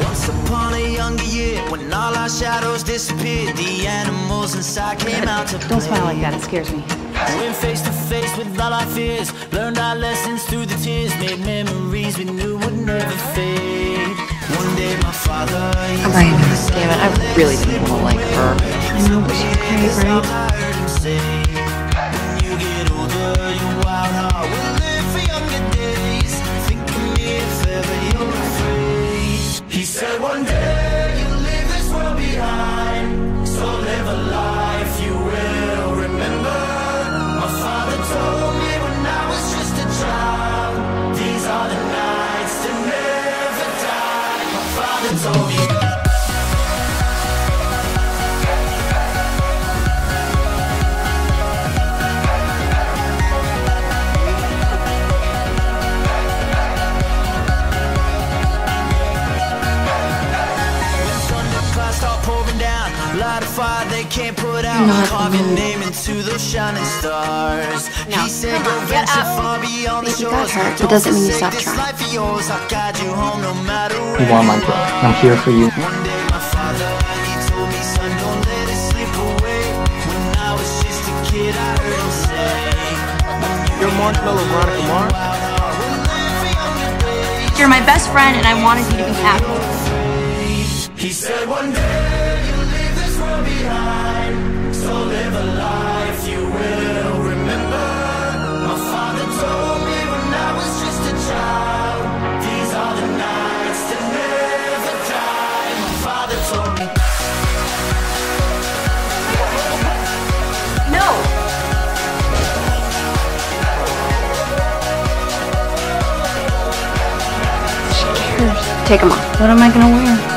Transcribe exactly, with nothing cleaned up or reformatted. Once upon a younger year, when all our shadows disappeared, the animals inside came out to play. Don't smile like that, it scares me. Went face to face with all our fears, learned our lessons through the tears, made memories we knew would never fade. One day my father... I'm right now, damn it, I really didn't want to like her. I know, but she's okay, right? When you get older, your wild heart will live for younger days. Think of me if ever you're afraid. He said one day you'll leave this world behind, so live a life you will remember. My father told me when I was just a child, these are the nights to never die. My father told me. Light a fire they can't put out. Carve your name into those shining stars. No. He said go venture far beyond the shores. It doesn't mean you stop trying. I'll guide you home no matter what. You want my girl. I'm here for you. One day my father, he told me, son, don't let it slip away. When I was just a kid, I heard him say, you're Marshmallow Veronica Mars. You're my best friend and I wanted you to be happy. He said one day behind, so live a life you will remember. My father told me when I was just a child, these are the nights that never die. My father told me. No! She cares. Take them off. What am I gonna wear?